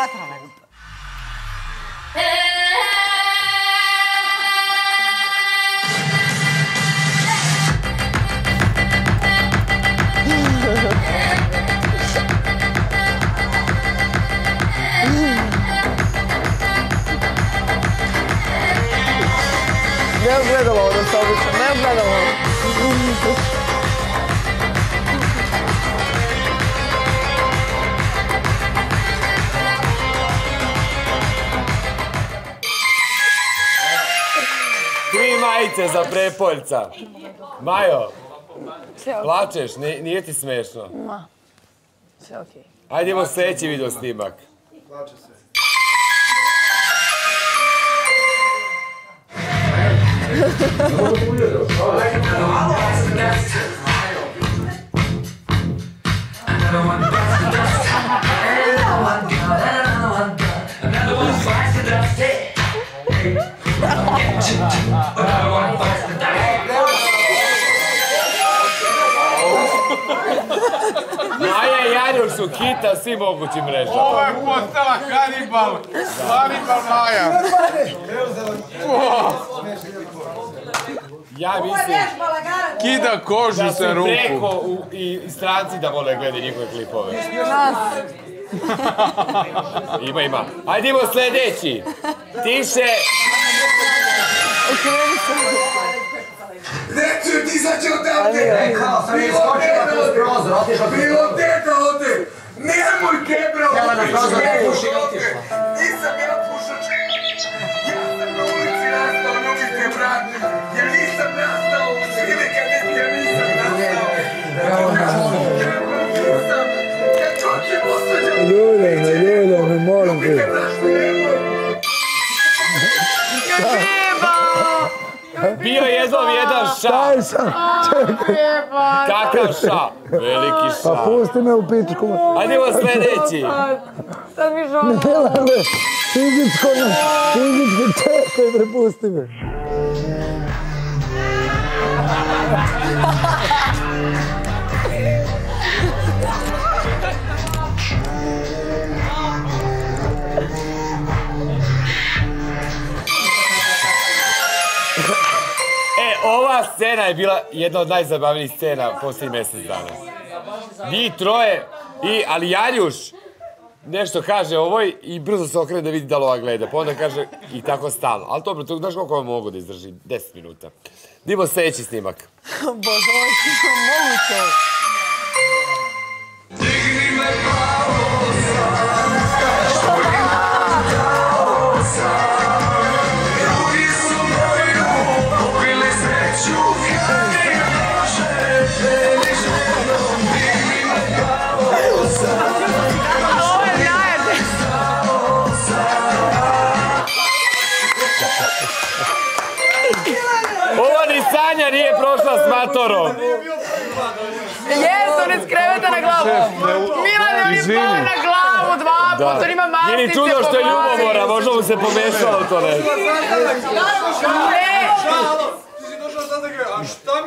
vatrova grupa. Ne gledala ona sobiča, ne gledala ona. Majice za prepoljca. Majo, plačeš? Nije ti smešno? Ma, sve okej. Ajde imamo sljedeći video snimak. Plače se. Maja i Janjur su hita svim mogućim mrežama. Ovo je postala kanibal! Kanibal Maja! Ja mislim... Kida kožu sa ruku. Da su preko i stranci da vole gledati njihove klipove. Ima, ima. Ajde imamo sljedeći. Tiše! Neću ti izaći od tevke! Bilo teta ovdje! Nemoj kebra ovdje! Nisam ja pušačka! Ja sam na ulici rastao, ljubite brate! Ja nisam rastao! Ili kad ja nisam rastao! Ja ću ti postađam! Ljude, mi moram ti! Bio je jednom jedan ša. Kakav ša? Veliki ša. Pa pusti me u pičku. Ajde ovo sljedeći. Sad mi žao. Milane, fizički tete, prepusti me. Ova scena je bila jedna od najzabavnijih scena poslije mjesec dana. Vi troje, ali Janjuš nešto kaže ovoj i brzo se okrene da vidi da li ova gleda. Pa onda kaže i tako stalno. Ali dobro, to znaš koliko vam mogu da izdržim? 10 minuta. Idemo sljedeći snimak. Bože, ovo je što moguće. Digni me pravo sam, skaš me pravo sam. Sanja nije prošla s matorom. Jesu, ne skrevete na glavu. Milan je mi pao na glavu 2 puta, on ima masnice. Nije ni čudo što je ljubomora, možda mu se pomešao to ne.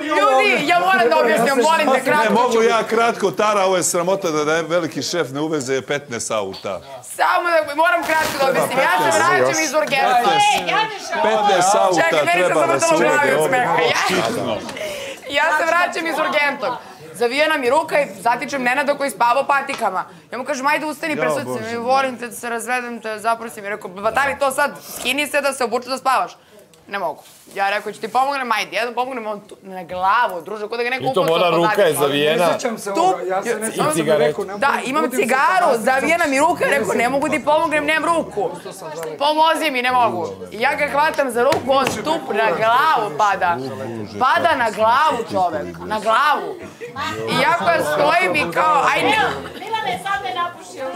Ljudi, ja moram da objasnim, molim te kratko. Ne, mogu ja kratko, Tara, ovo je sramota da veliki šef ne uveze 15 auta. Samo da, moram kratko da objasnim, ja se vraćam iz orkestra. 15 auta treba da se uvede ovdje. Ja se vraćam iz Urgentog. Zavijena mi ruka i zatičem Nenada koji spava patikama. Ja mu kažem, ajde ustani, presuci mi, volim te da se razvedem, te zaprosim. I rekao, batari to sad, skini se da se obuče da spavaš. Ne mogu. Ja rekao, ću ti pomognem, ajde, ja da pomognem, on na glavu, druže, kod da ga neko ukucao. I to moja ruka je zavijena. Ne sjećam se ovoga, ja se ne sjećam se rekao, ne mogu. Da, imam cigaru, zavijena mi ruka, rekao, ne mogu ti pomognem, nemam ruku. Pomozi mi, ne mogu. I ja ga hvatam za ruku, on stup na glavu pada. Pada na glavu čovek, na glavu. I ja koja stojim i kao, ajde.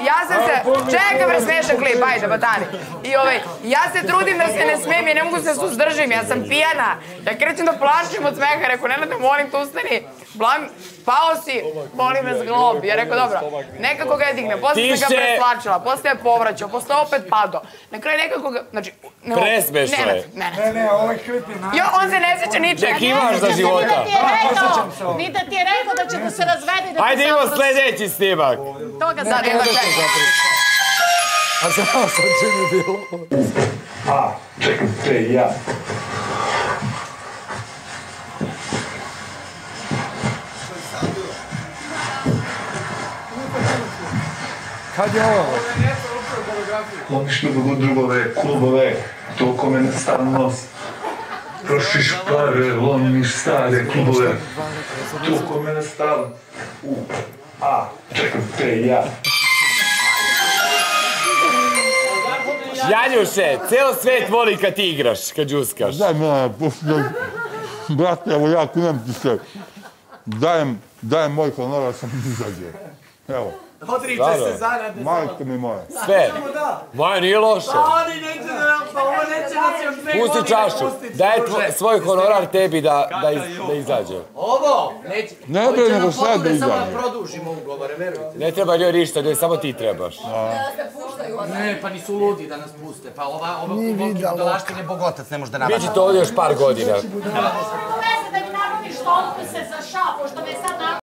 Ja sam se, čekaj bre smiješan klip, ajde batani. I ja se trudim da se ne smijem, ja ne mogu se suzdržim, ja sam pijana. Ja krećem da plašim od smeha, rekao Nenade molim te ustani, pao si, molim me zglob. Ja rekao dobro, nekako ga je dignem, poslije sam ga preslačila, poslije je povraćao, poslije opet padao. Na kraju nekako ga, znači... Presmešno je. Ne, ovaj klip je najbolji. Jo, on se ne sjeća ničeg. Nek imaš za života. Ni da ti je rekao da će da se razvedi. Ajde imamo sljedeći snimak. Toga sad ima čekaj. A znao sam čim je bilo. A, čekaj se i ja. Kad je ovo? Opišli u drugove, klubove, toliko me nastavno. Prošiš pare, lomiš stare klubove, toliko me nastavno. U, a, čekaj se i ja. Janjuše, ceo svet voli kad ti igraš, kad džuskaš. Znam, brate, evo ja kunem ti se, dajem moj honor, da sam izađe. Evo. Odriče se zaradne. Majko mi moja. Sve. Moja nije loša. Pa oni neće da nam, pa ovo neće da će od 2 godine pustiti. Pusti čašu, daj svoj honorar tebi da izađe. Ovo, neće. Ne bre, nego sad da izađe. Samo da produžimo ugovore, verujte. Ne treba njoj ništa, njoj samo ti trebaš. Ne, pa nisu ludi da nas puste, pa ova dolaštine bogotac ne može da nabavlja. Biće to ovdje još par godina.